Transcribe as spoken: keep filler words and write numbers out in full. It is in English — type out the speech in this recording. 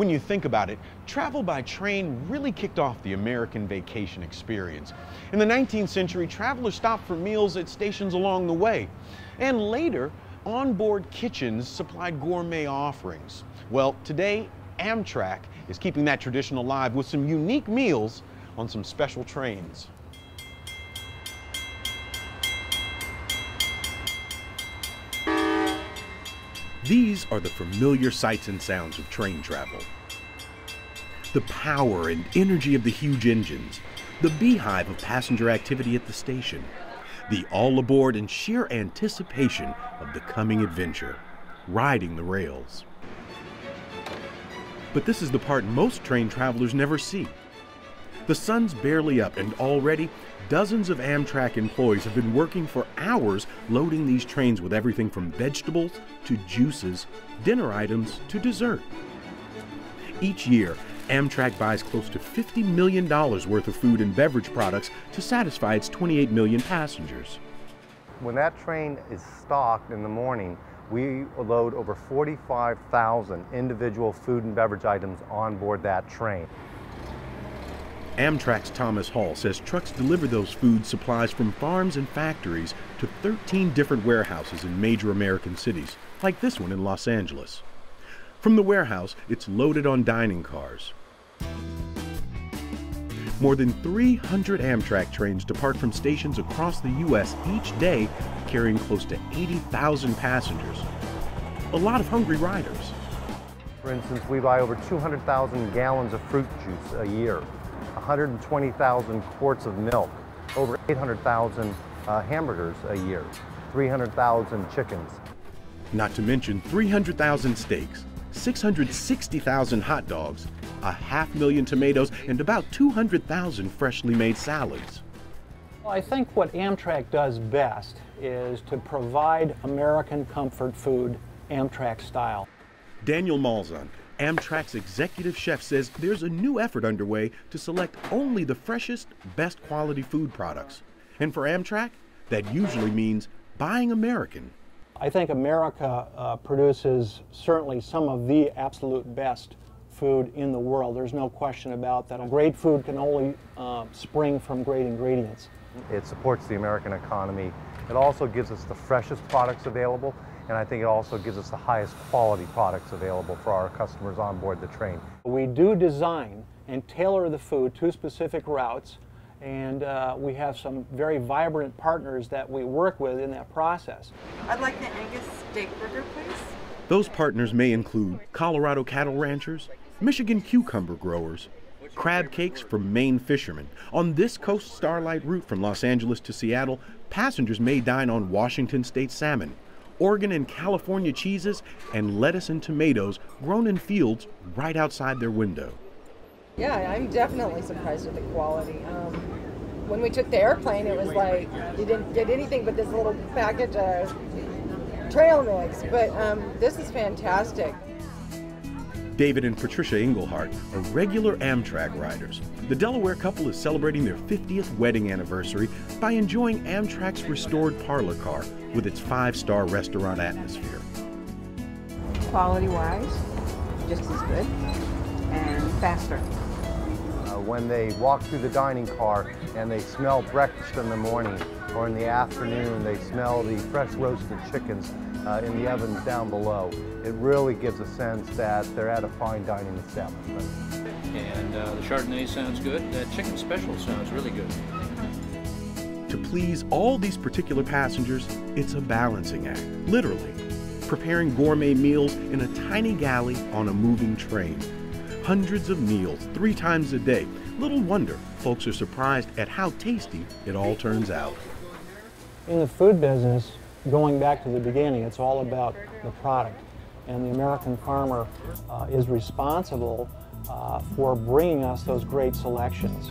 When you think about it, travel by train really kicked off the American vacation experience. In the nineteenth century, travelers stopped for meals at stations along the way, and later, onboard kitchens supplied gourmet offerings. Well, today, Amtrak is keeping that tradition alive with some unique meals on some special trains. These are the familiar sights and sounds of train travel. The power and energy of the huge engines, the beehive of passenger activity at the station, the all aboard and sheer anticipation of the coming adventure, riding the rails. But this is the part most train travelers never see. The sun's barely up, and already dozens of Amtrak employees have been working for hours loading these trains with everything from vegetables to juices, dinner items to dessert. Each year, Amtrak buys close to fifty million dollars worth of food and beverage products to satisfy its twenty-eight million passengers. When that train is stocked in the morning, we load over forty-five thousand individual food and beverage items on board that train. Amtrak's Thomas Hall says trucks deliver those food supplies from farms and factories to thirteen different warehouses in major American cities, like this one in Los Angeles. From the warehouse, it's loaded on dining cars. More than three hundred Amtrak trains depart from stations across the U S each day, carrying close to eighty thousand passengers. A lot of hungry riders. For instance, we buy over two hundred thousand gallons of fruit juice a year, one hundred twenty thousand quarts of milk, over eight hundred thousand uh, hamburgers a year, three hundred thousand chickens. Not to mention three hundred thousand steaks, six hundred sixty thousand hot dogs, a half million tomatoes, and about two hundred thousand freshly made salads. Well, I think what Amtrak does best is to provide American comfort food, Amtrak style. Daniel Malzahn, Amtrak's executive chef, says there's a new effort underway to select only the freshest, best quality food products. And for Amtrak, that usually means buying American. I think America uh, produces certainly some of the absolute best food in the world. There's no question about that. Great food can only uh, spring from great ingredients. It supports the American economy. It also gives us the freshest products available, and I think it also gives us the highest quality products available for our customers on board the train. We do design and tailor the food to specific routes, and uh, we have some very vibrant partners that we work with in that process. I'd like the Angus steak burger, please. Those partners may include Colorado cattle ranchers, Michigan cucumber growers, crab cakes from Maine fishermen. On this Coast Starlight route from Los Angeles to Seattle, passengers may dine on Washington state salmon, Oregon and California cheeses, and lettuce and tomatoes grown in fields right outside their window. Yeah, I'm definitely surprised with the quality. Um, when we took the airplane, it was like you didn't get anything but this little package of trail mix, but um, this is fantastic. David and Patricia Inglehart are regular Amtrak riders. The Delaware couple is celebrating their fiftieth wedding anniversary by enjoying Amtrak's restored parlor car with its five-star restaurant atmosphere. Quality-wise, just as good and faster. When they walk through the dining car and they smell breakfast in the morning, or in the afternoon they smell the fresh roasted chickens uh, in the ovens down below, it really gives a sense that they're at a fine dining establishment. And uh, the Chardonnay sounds good. That chicken special sounds really good. To please all these particular passengers, it's a balancing act, literally. Preparing gourmet meals in a tiny galley on a moving train. Hundreds of meals, three times a day. Little wonder folks are surprised at how tasty it all turns out. In the food business, going back to the beginning, it's all about the product. And the American farmer uh, is responsible uh, for bringing us those great selections.